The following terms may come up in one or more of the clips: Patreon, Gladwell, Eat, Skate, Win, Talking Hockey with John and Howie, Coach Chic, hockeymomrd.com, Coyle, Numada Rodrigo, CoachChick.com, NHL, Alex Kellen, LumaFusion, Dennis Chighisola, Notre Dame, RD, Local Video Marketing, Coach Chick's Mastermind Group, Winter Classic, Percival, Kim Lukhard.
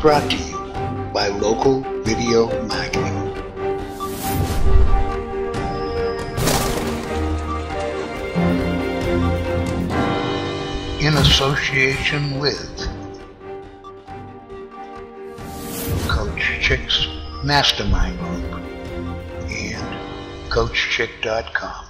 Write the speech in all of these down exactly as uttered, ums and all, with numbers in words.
brought to you by Local Video Marketing. In association with Coach Chick's Mastermind Group and Coach Chick dot com.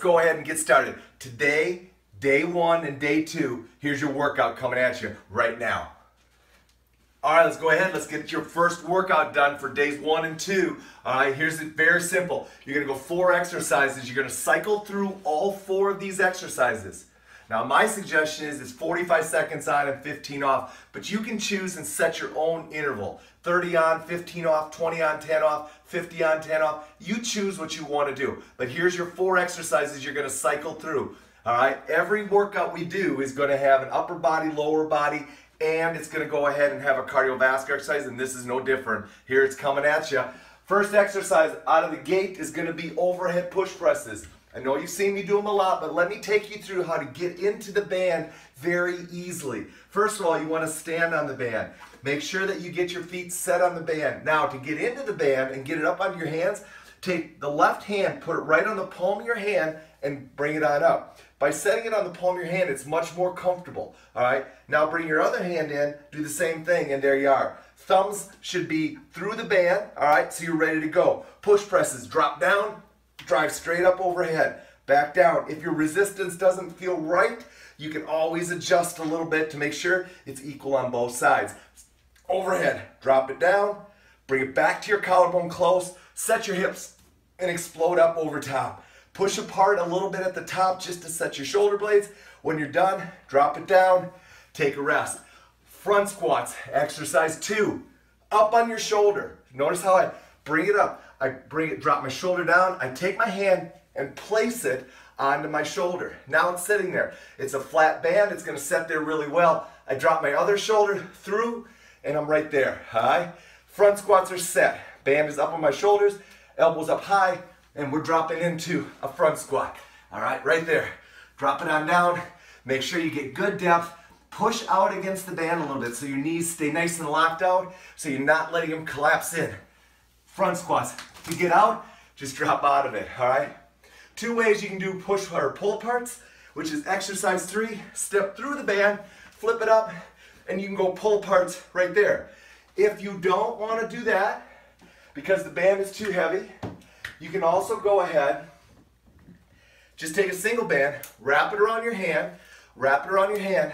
Go ahead and get started. Today, day one and day two, here's your workout coming at you right now. All right, let's go ahead. Let's get your first workout done for days one and two. All right, here's it, very simple. You're going to go four exercises. You're going to cycle through all four of these exercises. Now, my suggestion is it's forty-five seconds on and fifteen off, but you can choose and set your own interval. thirty on, fifteen off, twenty on, ten off, fifty on, ten off. You choose what you want to do. But here's your four exercises you're going to cycle through. All right, every workout we do is going to have an upper body, lower body, and it's going to go ahead and have a cardiovascular exercise, and this is no different. Here it's coming at you. First exercise out of the gate is going to be overhead push presses. I know you've seen me do them a lot, but let me take you through how to get into the band very easily. First of all, you want to stand on the band. Make sure that you get your feet set on the band. Now, to get into the band and get it up on your hands, take the left hand, put it right on the palm of your hand, and bring it on up. By setting it on the palm of your hand, it's much more comfortable. All right. Now bring your other hand in, do the same thing, and there you are. Thumbs should be through the band, all right, so you're ready to go. Push presses, drop down, drive straight up overhead, back down. If your resistance doesn't feel right, you can always adjust a little bit to make sure it's equal on both sides. Overhead, drop it down, bring it back to your collarbone close, set your hips and explode up over top. Push apart a little bit at the top just to set your shoulder blades. When you're done, drop it down, take a rest. Front squats, exercise two, up on your shoulder. Notice how I bring it up. I bring it, drop my shoulder down, I take my hand and place it onto my shoulder. Now it's sitting there. It's a flat band, it's gonna set there really well. I drop my other shoulder through and I'm right there, all right? Front squats are set. Band is up on my shoulders, elbows up high, and we're dropping into a front squat. All right, right there. Drop it on down, make sure you get good depth, push out against the band a little bit so your knees stay nice and locked out so you're not letting them collapse in. Front squats. To get out, just drop out of it, all right? Two ways you can do push or pull parts, which is exercise three, step through the band, flip it up, and you can go pull parts right there. If you don't want to do that, because the band is too heavy, you can also go ahead, just take a single band, wrap it around your hand, wrap it around your hand,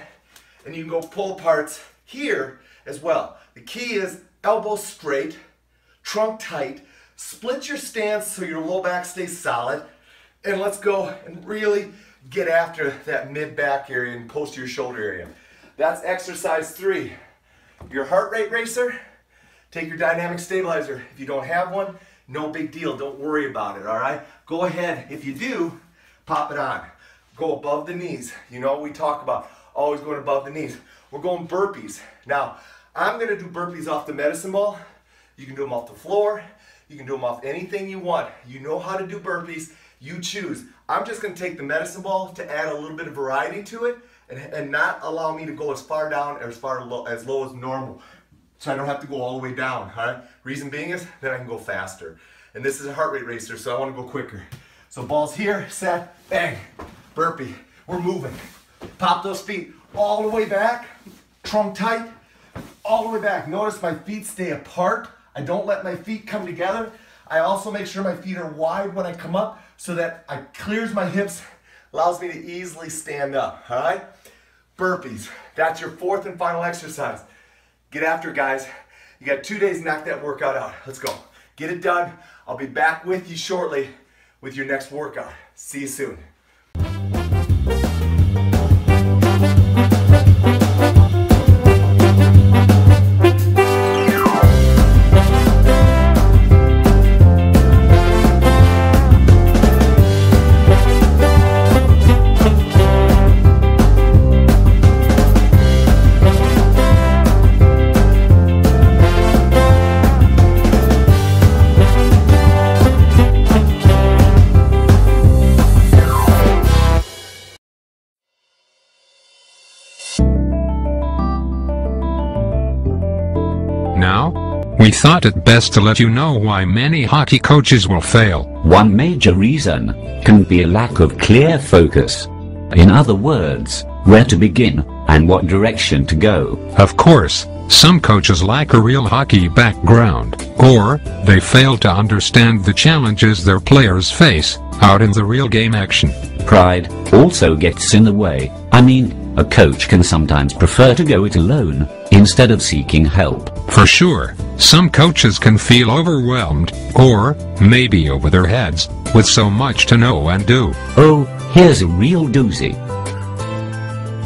and you can go pull parts here as well. The key is elbow straight, trunk tight, split your stance so your low back stays solid, and let's go and really get after that mid-back area and posterior shoulder area. That's exercise three. Your heart rate racer, take your dynamic stabilizer. If you don't have one, no big deal. Don't worry about it, all right? Go ahead. If you do, pop it on. Go above the knees. You know what we talk about, always going above the knees. We're going burpees. Now, I'm going to do burpees off the medicine ball. You can do them off the floor. You can do them off anything you want. You know how to do burpees, you choose. I'm just gonna take the medicine ball to add a little bit of variety to it and, and not allow me to go as far down or as far low, as low as normal. So I don't have to go all the way down, all right? Reason being is that I can go faster. And this is a heart rate racer, so I wanna go quicker. So ball's here, set, bang, burpee. We're moving. Pop those feet all the way back, trunk tight, all the way back. Notice my feet stay apart. I don't let my feet come together. I also make sure my feet are wide when I come up so that I clears my hips, allows me to easily stand up, all right? Burpees, that's your fourth and final exercise. Get after it, guys. You got two days to knock that workout out. Let's go. Get it done. I'll be back with you shortly with your next workout. See you soon. now? We thought it best to let you know why many hockey coaches will fail. One major reason can be a lack of clear focus. In other words, where to begin and what direction to go. Of course, some coaches lack a real hockey background, or they fail to understand the challenges their players face out in the real game action. Pride also gets in the way. I mean, a coach can sometimes prefer to go it alone instead of seeking help. For sure, some coaches can feel overwhelmed, or maybe over their heads, with so much to know and do. Oh, here's a real doozy.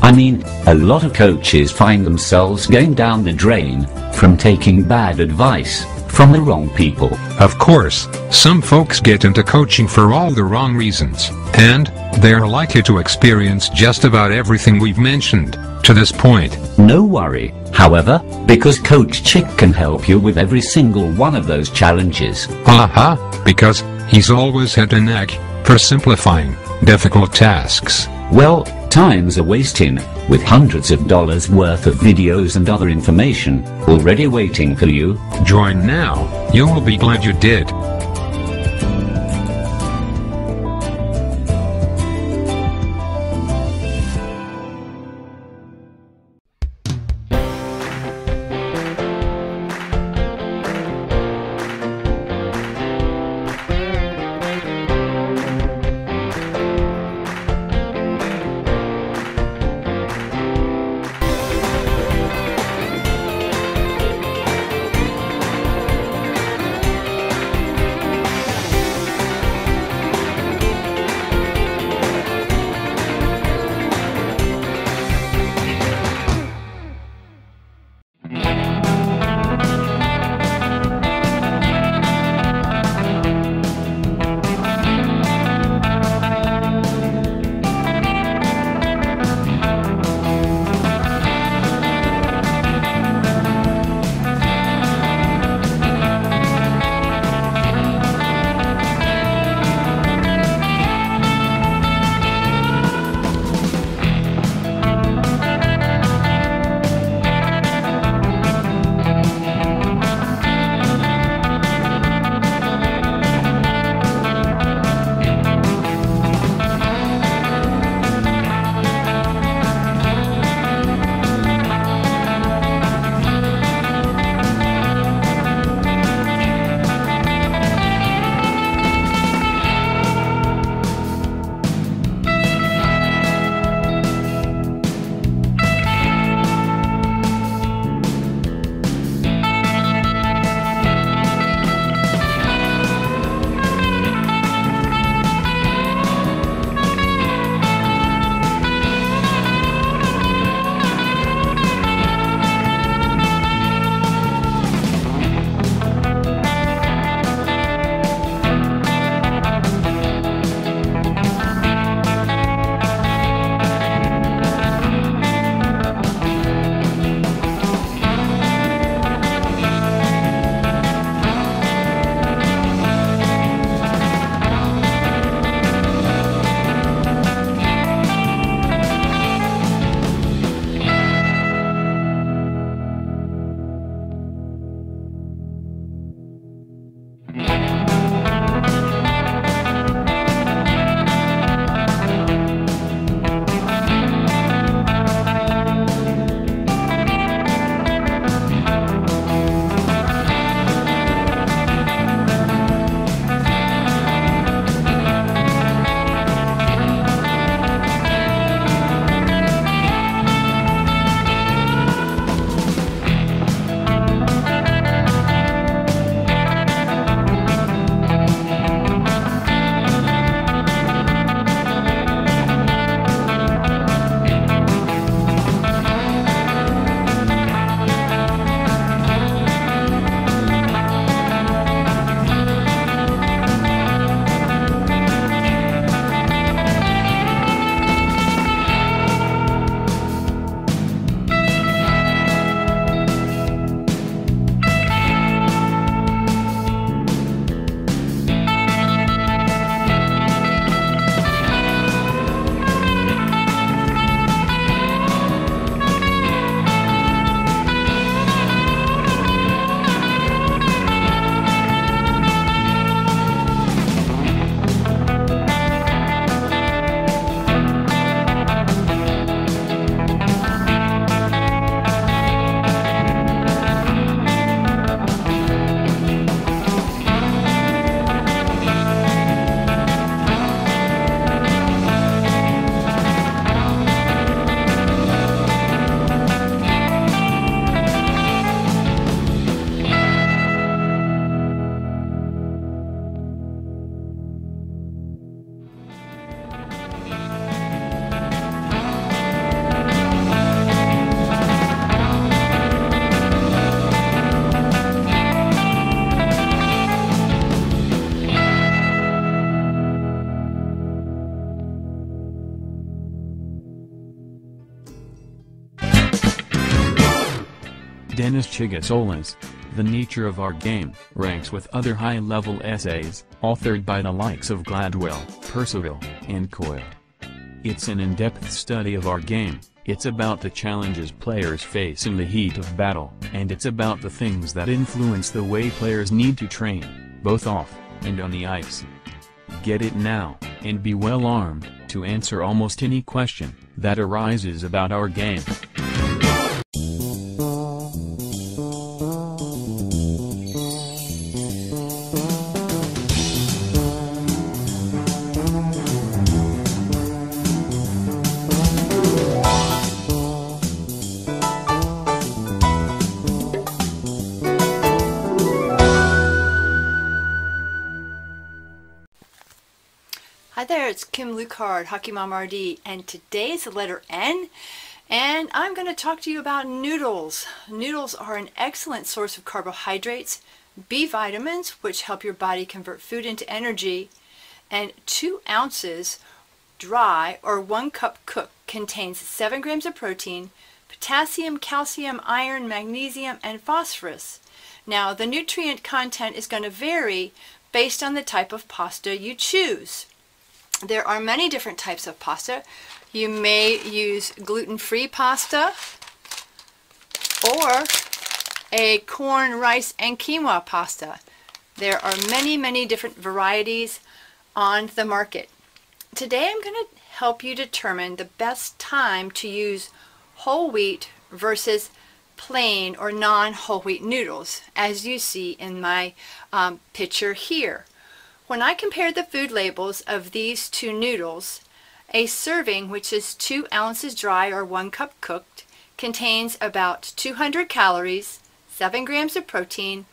I mean, a lot of coaches find themselves going down the drain from taking bad advice from the wrong people. Of course, some folks get into coaching for all the wrong reasons, and they're likely to experience just about everything we've mentioned to this point. No worry, however, because Coach Chick can help you with every single one of those challenges. Aha, uh-huh, because he's always had a knack for simplifying difficult tasks. Well, time's a wasting, with hundreds of dollars worth of videos and other information already waiting for you. Join now, you'll be glad you did. Dennis Chighisola's The Nature of Our Game ranks with other high-level essays, authored by the likes of Gladwell, Percival, and Coyle. It's an in-depth study of our game, it's about the challenges players face in the heat of battle, and it's about the things that influence the way players need to train, both off and on the ice. Get it now, and be well armed, to answer almost any question that arises about our game. Hi there, it's Kim Lukhard, Hockey Mom R D, and today's the letter N, and I'm going to talk to you about noodles. Noodles are an excellent source of carbohydrates, B vitamins, which help your body convert food into energy, and two ounces dry or one cup cooked contains seven grams of protein, potassium, calcium, iron, magnesium, and phosphorus. Now, the nutrient content is going to vary based on the type of pasta you choose. There are many different types of pasta. You may use gluten-free pasta or a corn, rice, and quinoa pasta. There are many, many different varieties on the market. Today I'm going to help you determine the best time to use whole wheat versus plain or non-whole wheat noodles, as you see in my um, picture here. When I compared the food labels of these two noodles, a serving, which is two ounces dry or one cup cooked, contains about two hundred calories, seven grams of protein,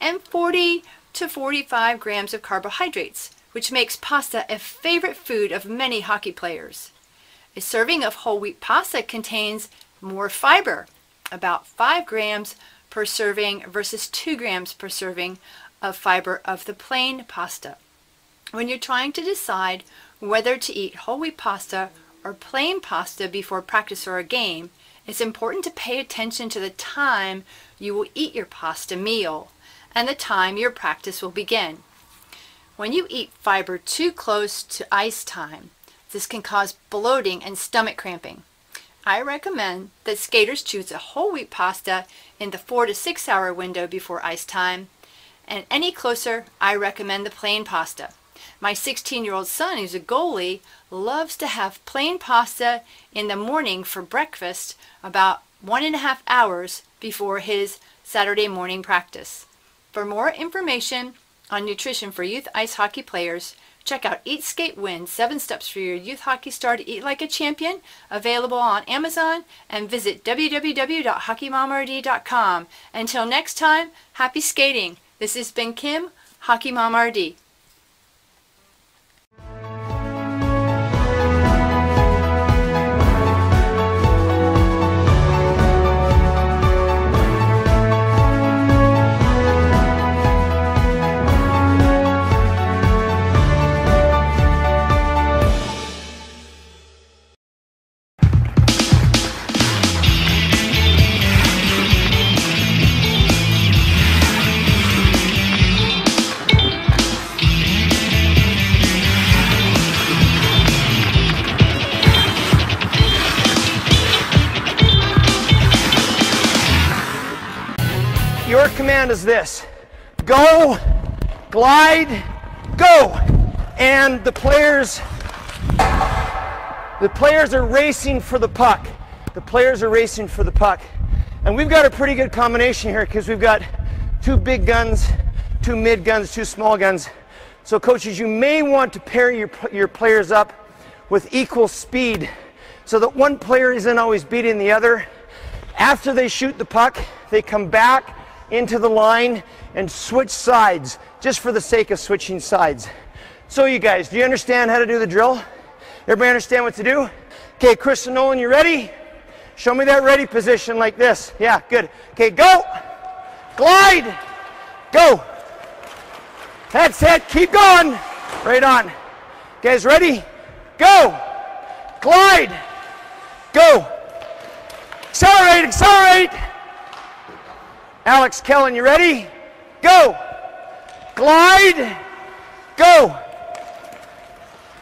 and forty to forty-five grams of carbohydrates, which makes pasta a favorite food of many hockey players. A serving of whole wheat pasta contains more fiber, about five grams per serving versus two grams per serving of fiber of the plain pasta. When you're trying to decide whether to eat whole wheat pasta or plain pasta before practice or a game, it's important to pay attention to the time you will eat your pasta meal and the time your practice will begin. When you eat fiber too close to ice time, this can cause bloating and stomach cramping. I recommend that skaters choose a whole wheat pasta in the four to six hour window before ice time, and any closer, I recommend the plain pasta. My sixteen-year-old son, who's a goalie, loves to have plain pasta in the morning for breakfast about one and a half hours before his Saturday morning practice. For more information on nutrition for youth ice hockey players, check out Eat, Skate, Win, seven Steps for Your Youth Hockey Star to Eat Like a Champion, available on Amazon, and visit w w w dot hockey mom r d dot com. Until next time, happy skating! This has been Kim, Hockey Mom R D. Your command is this: go, glide, go. And the players, the players are racing for the puck. The players are racing for the puck. And we've got a pretty good combination here because we've got two big guns, two mid guns, two small guns. So coaches, you may want to pair your, your players up with equal speed so that one player isn't always beating the other. After they shoot the puck, they come back into the line and switch sides, just for the sake of switching sides. So you guys, do you understand how to do the drill? Everybody understand what to do? Okay, Chris and Nolan, you ready? Show me that ready position like this. Yeah, good. Okay, go, glide, go. That's it, keep going. Right on. You guys ready? Go, glide, go. Accelerate, accelerate. Alex Kellen, you ready? Go! Glide! Go!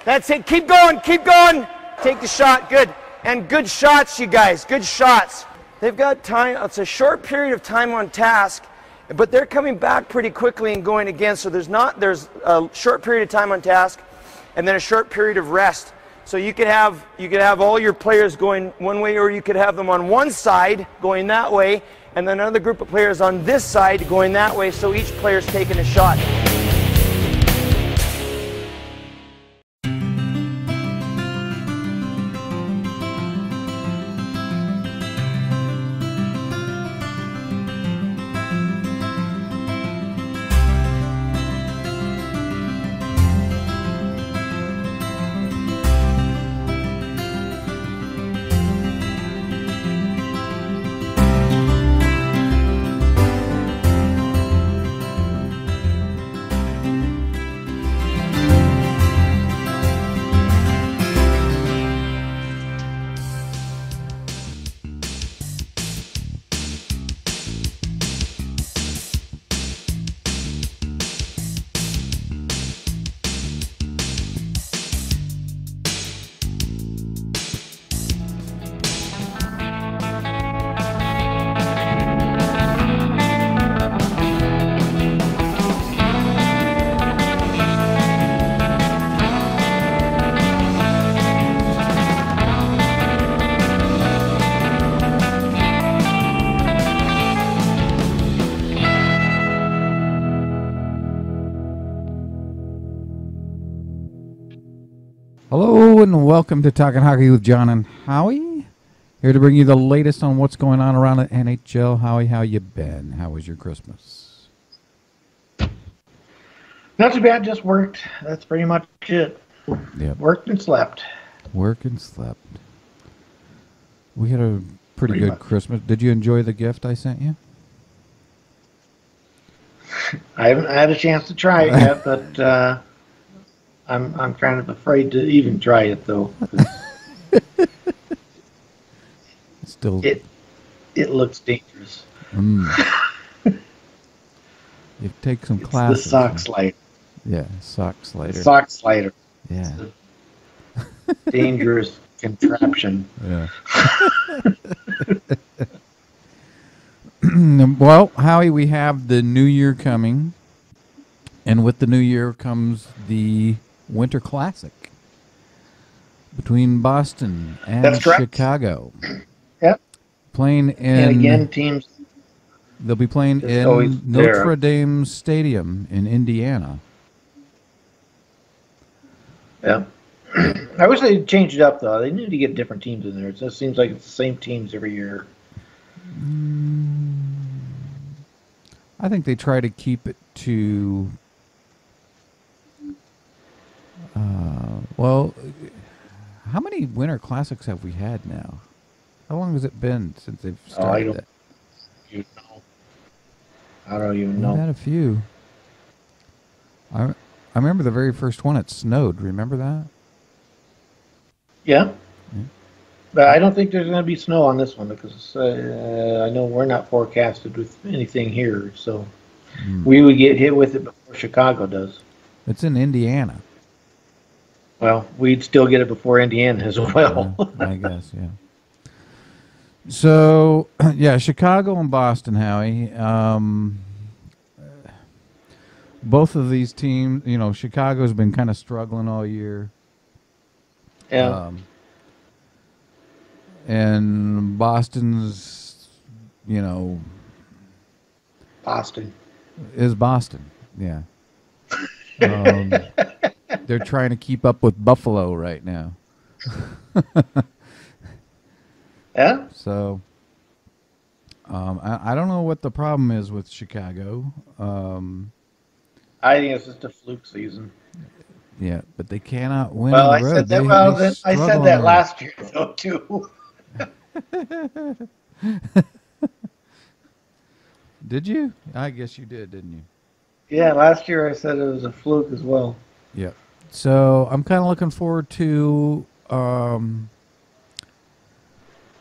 That's it. Keep going, keep going. Take the shot. Good. And good shots, you guys. Good shots. They've got time. It's a short period of time on task, but they're coming back pretty quickly and going again. So there's not there's a short period of time on task and then a short period of rest. So you could have you could have all your players going one way, or you could have them on one side going that way, and then another group of players on this side going that way. So each player's taking a shot. Hello and welcome to Talking Hockey with John and Howie. Here to bring you the latest on what's going on around the N H L. Howie, how you been? How was your Christmas? Not too bad, just worked. That's pretty much it. Yep. Worked and slept. Worked and slept. We had a pretty, pretty good much. Christmas. Did you enjoy the gift I sent you? I haven't had a chance to try it yet, but... Uh, I'm I'm kind of afraid to even try it though. Still, it it looks dangerous. Mm. You take some it's classes. The sock slider. Yeah, sock slider. The sock slider. Yeah. It's a dangerous contraption. Yeah. Well, Howie, we have the new year coming, and with the new year comes the Winter Classic between Boston and That's Chicago. Yep. Playing in and again teams they'll be playing in Notre Dame Stadium in Indiana. Yeah. I wish they'd change it up though. They need to get different teams in there. It just seems like it's the same teams every year. Mm, I think they try to keep it to Uh, well, how many Winter Classics have we had now? How long has it been since they've started? Oh, I don't, you know. I don't even We've know. We've had a few. I, I remember the very first one, it snowed. Remember that? Yeah. yeah. But I don't think there's going to be snow on this one because uh, I know we're not forecasted with anything here. So mm. we would get hit with it before Chicago does. It's in Indiana. Well, we'd still get it before Indiana as well. Yeah, I guess, yeah. So, yeah, Chicago and Boston, Howie. Um, both of these teams, you know, Chicago's been kind of struggling all year. Yeah. Um, and Boston's, you know. Boston. Is Boston, yeah. Um, they're trying to keep up with Buffalo right now. Yeah. So um, I, I don't know what the problem is with Chicago. Um, I think it's just a fluke season. Yeah, but they cannot win. Well, on the I, road. Said that, well then, I said that last year, though, too. Did you? I guess you did, didn't you? Yeah, last year I said it was a fluke as well. Yeah, so I'm kind of looking forward to um,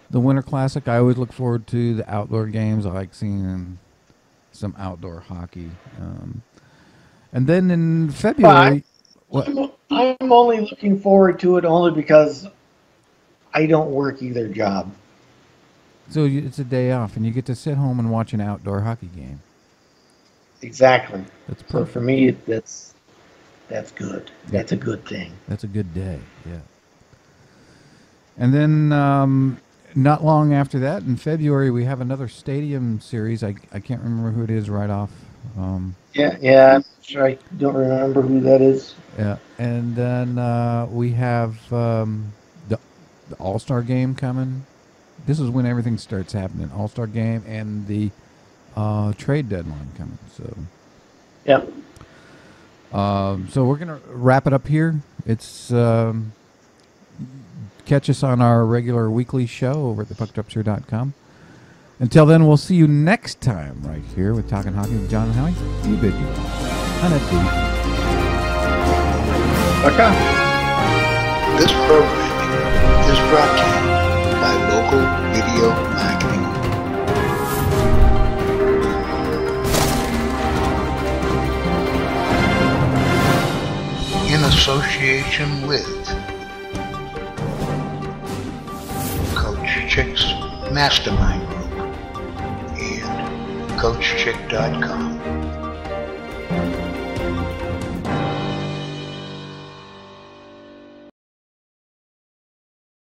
the Winter Classic. I always look forward to the outdoor games. I like seeing some outdoor hockey. Um, and then in February, well, I'm, what? I'm only looking forward to it only because I don't work either job. So it's a day off, and you get to sit home and watch an outdoor hockey game. Exactly. That's perfect. So for me, that's that's good. That's a good thing. That's a good day. Yeah. And then um, not long after that, in February, we have another stadium series. I I can't remember who it is right off. Um, yeah, yeah. I'm sure I don't remember who that is. Yeah, and then uh, we have um, the, the All-Star Game coming. This is when everything starts happening. All-Star Game and the uh, trade deadline coming. So. Yeah. Um, so we're gonna wrap it up here. It's. Um, Catch us on our regular weekly show over at the puck drops here dot com. Until then, we'll see you next time right here with Talking Hockey with John and Howie. You bid you. This programming is brought to you by Local Video Marketing. In association with Chick's Mastermind Group and Coach Chick dot com.